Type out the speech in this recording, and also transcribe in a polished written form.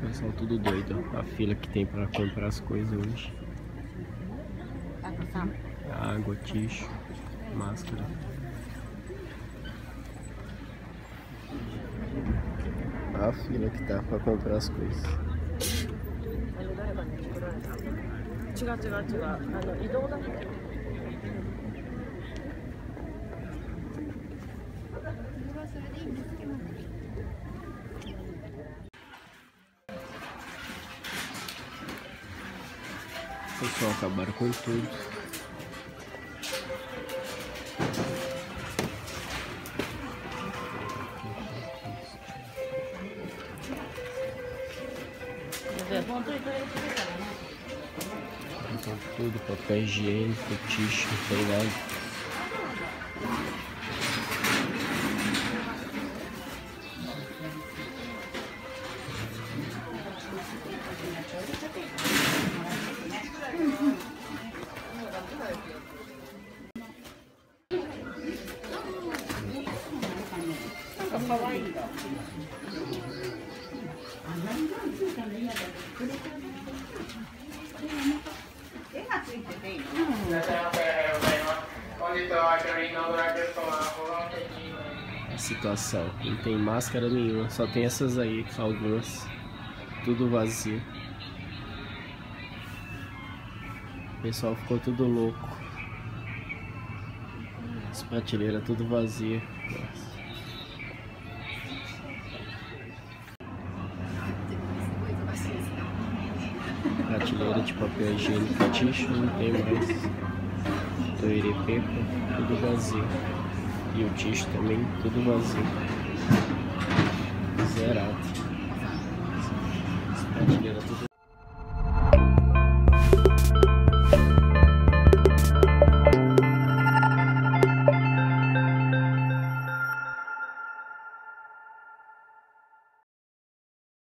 Pessoal, tudo doido. A fila que tem para comprar as coisas hoje. Água, ticho, máscara. A fila que tá para comprar as coisas. Pessoal, acabaram com tudo. Então, tudo, papel higiênico, tixo, não tem nada. A situação, não tem máscara nenhuma, só tem essas aí, algumas, tudo vazio. O pessoal ficou tudo louco. As prateleiras tudo vazia. Nossa. Prateleira de papel higiênico, tixo, não tem mais. Toirepepa, tudo vazio. E o tixo também, tudo vazio. Zerado. As prateleiras tudo